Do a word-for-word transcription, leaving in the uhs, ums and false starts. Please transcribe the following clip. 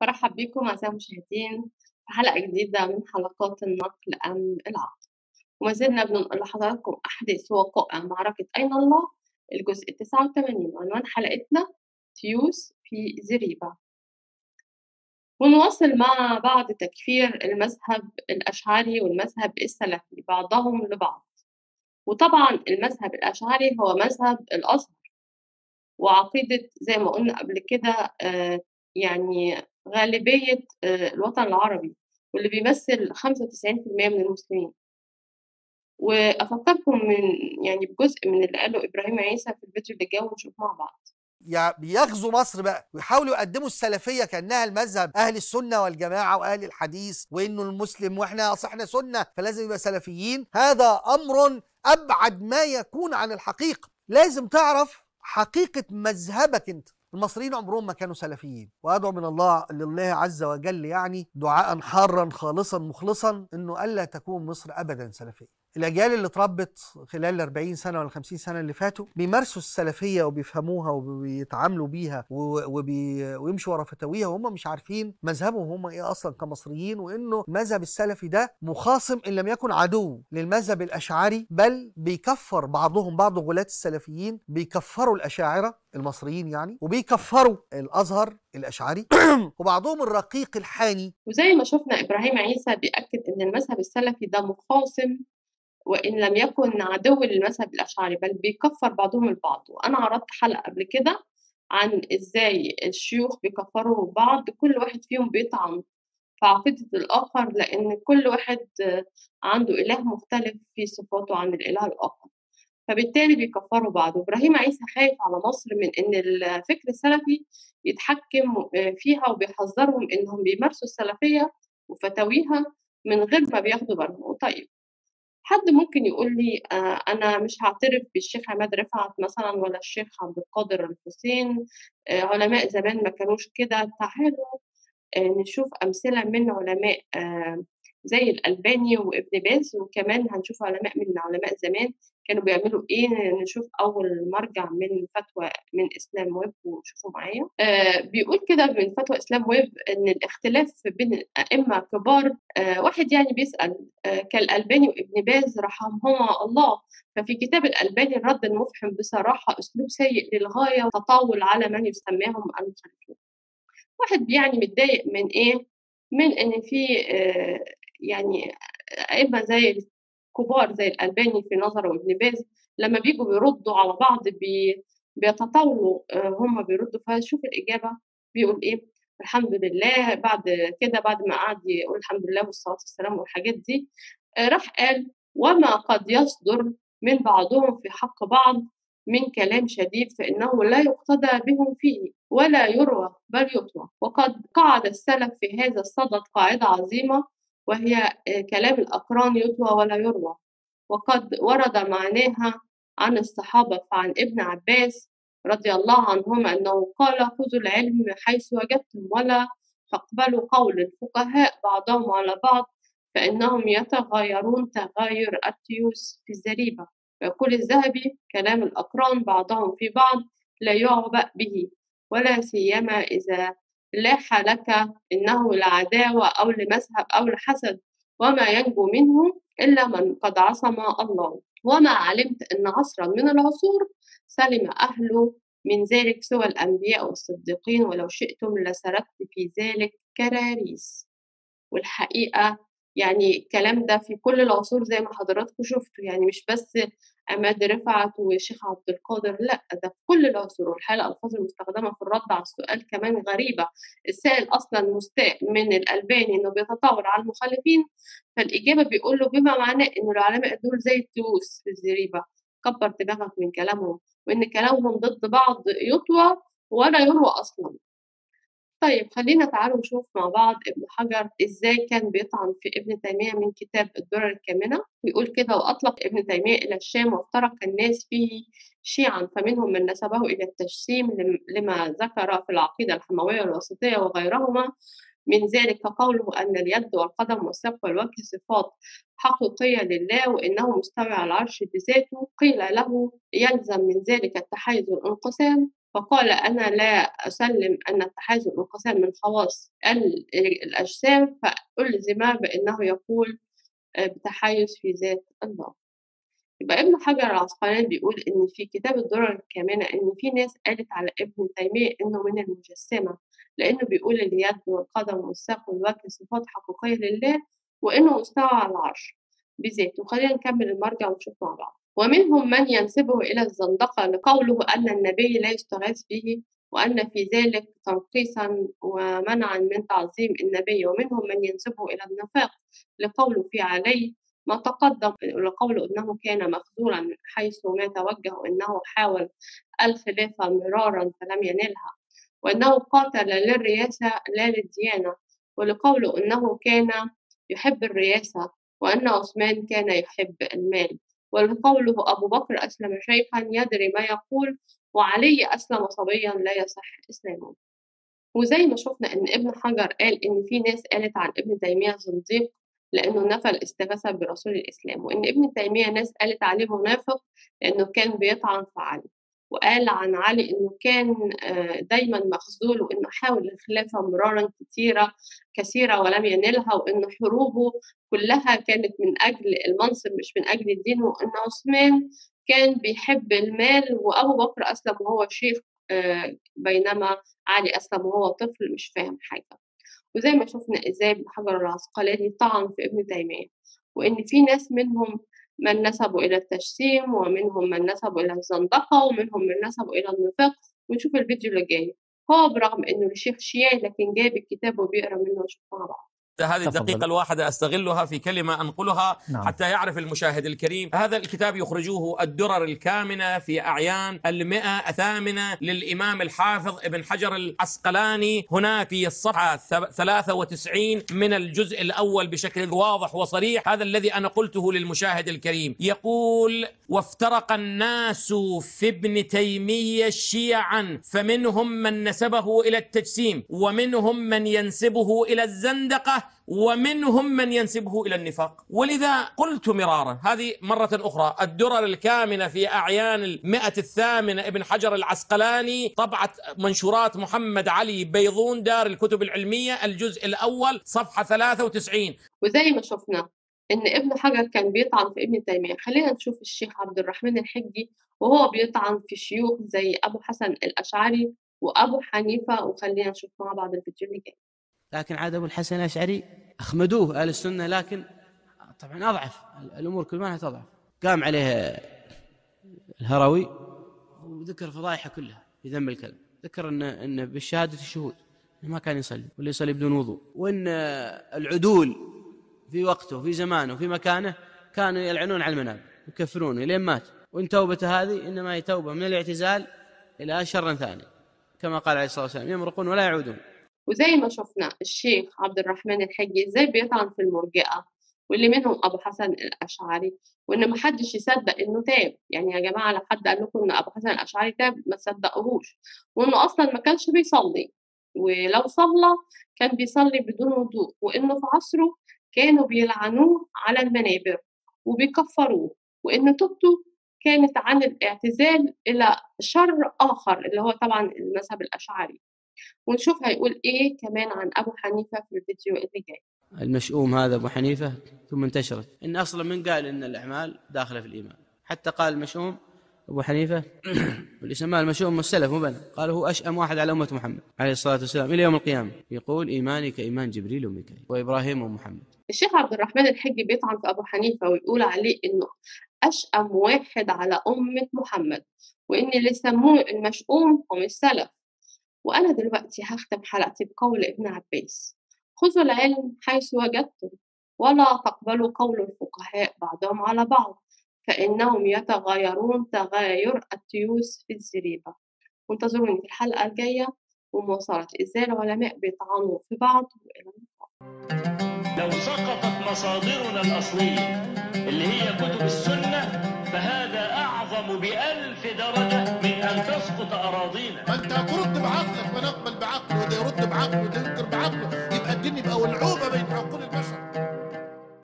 برحب بكم أعزائي المشاهدين في حلقة جديدة من حلقات النقل أم العقل، وما زلنا بننقل لحضراتكم أحداث وقائع معركة أين الله الجزء تسعة وثمانين، وعنوان حلقتنا تيوس في زريبة. ونواصل مع بعض تكفير المذهب الأشعري والمذهب السلفي بعضهم لبعض. وطبعا المذهب الأشعري هو مذهب الأزهر وعقيدة زي ما قلنا قبل كده يعني غالبية الوطن العربي واللي بيمثل خمسة وتسعين بالمئة من المسلمين. وأفكركم من يعني بجزء من اللي قاله إبراهيم عيسى في الفيديو اللي جاي ونشوف مع بعض. يعني بيغزوا مصر بقى ويحاولوا يقدموا السلفيه كانها المذهب اهل السنه والجماعه واهل الحديث، وانه المسلم واحنا اصل احنا سنه فلازم يبقى سلفيين. هذا امر ابعد ما يكون عن الحقيقه. لازم تعرف حقيقه مذهبك انت. المصريين عمرهم ما كانوا سلفيين، وادعو من الله لله عز وجل يعني دعاء حارا خالصا مخلصا انه الا تكون مصر ابدا سلفيه. الأجيال اللي اتربت خلال ال أربعين سنة ولا خمسين سنة اللي فاتوا بيمارسوا السلفية وبيفهموها وبيتعاملوا بيها وبي... ويمشوا ورا فتاويها وهم مش عارفين مذهبهم هم إيه أصلا كمصريين، وإنه المذهب السلفي ده مخاصم إن لم يكن عدو للمذهب الأشعري، بل بيكفر بعضهم بعض. غلاة السلفيين بيكفروا الأشاعرة المصريين يعني، وبيكفروا الأزهر الأشعري وبعضهم الرقيق الحاني. وزي ما شفنا إبراهيم عيسى بيأكد إن المذهب السلفي ده مخاصم وإن لم يكن عدو للمذهب الأشعري، بل بيكفر بعضهم البعض. وأنا عرضت حلقة قبل كده عن إزاي الشيوخ بيكفروا بعض، كل واحد فيهم بيطعن في عقيدة الآخر لأن كل واحد عنده إله مختلف في صفاته عن الإله الآخر، فبالتالي بيكفروا بعض. وإبراهيم عيسى خايف على مصر من إن الفكر السلفي يتحكم فيها، وبيحذرهم إنهم بيمارسوا السلفية وفتاويها من غير ما بياخدوا بالهم. طيب حد ممكن يقول لي آه أنا مش هعترف بالشيخ عماد رفعت مثلا ولا الشيخ عبد القادر الحسين، آه علماء زمان ما كانوش كده. تعالوا آه نشوف أمثلة من علماء آه زي الألباني وابن باز، وكمان هنشوف علماء من علماء زمان كانوا بيعملوا إيه. نشوف أول مرجع من فتوى من اسلام ويب وشوفوا معايا. آه بيقول كده من فتوى اسلام ويب إن الاختلاف بين الأئمة كبار. آه واحد يعني بيسأل آه كالألباني وابن باز رحمهما الله، ففي كتاب الألباني الرد المفحم بصراحة أسلوب سيء للغاية وتطاول على من يسميهم المخالفين. واحد يعني متضايق من إيه؟ من إن في آه يعني أئمة زي كبار زي الألباني في نظره وابن باز لما بيجوا بيردوا على بعض بي بيتطاولوا هم بيردوا. فشوف الإجابة بيقول إيه. الحمد لله بعد كده، بعد ما قعد يقول الحمد لله والصلاة والسلام والحاجات دي، راح قال وما قد يصدر من بعضهم في حق بعض من كلام شديد فإنه لا يقتدى بهم فيه ولا يروى بل يطوى. وقد قعد السلف في هذا الصدد قاعدة عظيمة وهي كلام الأقران يطوى ولا يروى، وقد ورد معناها عن الصحابة فعن ابن عباس رضي الله عنهما أنه قال خذوا العلم حيث وجدتم ولا تقبلوا قول الفقهاء بعضهم على بعض فإنهم يتغيرون تغير التيوس في الزريبة. ويقول الذهبي كلام الأقران بعضهم في بعض لا يعبأ به ولا سيما إذا لاح لك إنه لعداوة أو لمذهب أو لحسد وما ينجو منه إلا من قد عصم الله. وما علمت أن عصرا من العصور سلم أهله من ذلك سوى الأنبياء والصديقين ولو شئتم لسردت في ذلك كراريس. والحقيقة يعني الكلام ده في كل العصور زي ما حضراتكم شفتوا، يعني مش بس عماد رفعت وشيخ عبد القادر، لا ده في كل العصور. والحقيقه الالفاظ المستخدمه في الرد على السؤال كمان غريبه. السائل اصلا مستاء من الالباني انه بيتطاول على المخالفين، فالاجابه بيقول له بما معناه ان العلماء دول زي التيوس في الزريبه، كبر دماغك من كلامهم وان كلامهم ضد بعض يطوى ولا يروى اصلا. طيب خلينا تعالوا نشوف مع بعض ابن حجر ازاي كان بيطعن في ابن تيمية من كتاب الدرر الكامنة. ويقول كده واطلق ابن تيمية الى الشام وافترق الناس فيه شيعا، فمنهم من نسبه الى التجسيم لما ذكر في العقيدة الحموية الوسطية وغيرهما من ذلك، فقوله ان اليد والقدم والساق والوجه صفات حقيقية لله وانه مستوي على العرش بذاته. قيل له يلزم من ذلك التحيز والانقسام فقال أنا لا أسلم أن اتحاد الانقسام من خواص الأجسام، فألزم بأنه يقول بتحيز في ذات الله. يبقى ابن حجر العسقلاني بيقول إن في كتاب الدرر الكامنة إن في ناس قالت على ابن تيمية إنه من المجسمة، لأنه بيقول اليد والقدم والساق والوجه صفات حقيقية لله، وإنه استوى على العرش بذاته. خلينا نكمل المرجع ونشوف مع بعض. ومنهم من ينسبه إلى الزندقة لقوله أن النبي لا يستغاث به، وأن في ذلك تنقيصا ومنعا من تعظيم النبي. ومنهم من ينسبه إلى النفاق لقوله في عليه ما تقدم، لقوله أنه كان مخذولا من حيث ما توجه، وأنه حاول الخلافة مرارا فلم ينلها، وأنه قاتل للرئاسة لا للديانة، ولقوله أنه كان يحب الرئاسة، وأن عثمان كان يحب المال، ولقوله أبو بكر أسلم شيخا يدري ما يقول، وعلي أسلم صبيا لا يصح إسلامه. وزي ما شفنا إن ابن حجر قال إن في ناس قالت عن ابن تيمية زنديق لأنه نفى الاستغاثة برسول الإسلام، وإن ابن تيمية ناس قالت عليه منافق لأنه كان بيطعن في علي، وقال عن علي إنه كان دايما مخذول، وإنه حاول الخلافة مرارا كثيرة كثيرة ولم ينلها، وإنه حروبه كلها كانت من أجل المنصب مش من أجل الدين، وإن عثمان كان بيحب المال، وأبو بكر أسلم وهو شيخ بينما علي أسلم وهو طفل مش فاهم حاجة. وزي ما شفنا إزاي ابن حجر العسقلاني طعن في ابن تيمية، وإن في ناس منهم من نسبوا إلى التجسيم، ومنهم من نسبوا إلى الزندقة، ومنهم من نسبوا إلى النفاق. ونشوف الفيديو اللي جاي، هو برغم إنه شيخ شيعي لكن جايب الكتاب وبيقرأ منه ونشوف مع بعض. هذه الدقيقة الواحدة أستغلها في كلمة أنقلها نعم. حتى يعرف المشاهد الكريم، هذا الكتاب يخرجوه الدرر الكامنة في أعيان المئة الثامنة للإمام الحافظ ابن حجر العسقلاني، هنا في الصفحة ثلاثة وتسعين من الجزء الأول بشكل واضح وصريح، هذا الذي أنا قلته للمشاهد الكريم. يقول: وافترق الناس في ابن تيمية شيعا، فمنهم من نسبه إلى التجسيم، ومنهم من ينسبه إلى الزندقة، ومنهم من ينسبه إلى النفاق. ولذا قلت مرارا، هذه مرة أخرى، الدرر الكامنة في أعيان المئة الثامنة ابن حجر العسقلاني، طبعة منشورات محمد علي بيضون، دار الكتب العلمية، الجزء الأول، صفحة ثلاثة وتسعين. وزي ما شفنا إن ابن حجر كان بيطعن في ابن تيمية، خلينا نشوف الشيخ عبد الرحمن الحجي وهو بيطعن في شيوخ زي أبو حسن الأشعري وأبو حنيفة، وخلينا نشوف مع بعض الفيديو اللي جاي. لكن عاد أبو الحسن الأشعري أخمدوه أهل السنة، لكن طبعا أضعف الأمور كل ما تضعف، قام عليه الهروي وذكر فضائحه كلها بذم الكلب، ذكر أن أن بالشهادة الشهود ما كان يصلي، واللي يصلي بدون وضوء، وأن العدول في وقته في زمانه في مكانه كانوا يلعنون على المنابر ويكفرونه لين مات، وأن توبته هذه إنما هي توبة من الاعتزال إلى شر ثاني، كما قال عليه الصلاة والسلام: يمرقون ولا يعودون. وزي ما شفنا الشيخ عبد الرحمن الحجي ازاي بيطعن في المرجئة، واللي منهم أبو حسن الأشعري، وإن محدش يصدق إنه تاب. يعني يا جماعة لو حد قال لكم إن أبو حسن الأشعري تاب ما تصدقوهوش، وإنه أصلا ما كانش بيصلي، ولو صلى كان بيصلي بدون وضوء، وإنه في عصره كانوا بيلعنوه على المنابر وبيكفروه، وإن توبته كانت عن الاعتزال إلى شر آخر اللي هو طبعا المذهب الأشعري. ونشوف هيقول ايه كمان عن ابو حنيفه في الفيديو اللي جاي. المشؤوم هذا ابو حنيفه ثم انتشرت، ان اصلا من قال ان الاعمال داخله في الايمان، حتى قال المشؤوم ابو حنيفه واللي سماه المشؤوم السلف مو بنا، قال هو اشأم واحد على امه محمد عليه الصلاه والسلام الى يوم القيامه، يقول ايماني كايمان جبريل وميكائيل وابراهيم ومحمد. الشيخ عبد الرحمن الحجي بيطعن في ابو حنيفه ويقول عليه انه اشأم واحد على امه محمد، وان اللي سموه المشؤوم هم السلف. وأنا دلوقتي هختم حلقتي بقول ابن عباس: خذوا العلم حيث وجدتم، ولا تقبلوا قول الفقهاء بعضهم على بعض، فإنهم يتغيرون تغاير التيوس في الزريبة. وانتظروني في الحلقة الجاية ومواصلة إزاي العلماء بيطعنوا في بعض. وإلى اللقاء. لو سقطت مصادرنا الأصلية اللي هي كتب السنة، فهذا أعظم بألف درجة من أن تسقط أراضينا. أنت أرد بعقلك ونقبل بعقله، وده يرد بعقله وده ينكر بعقله.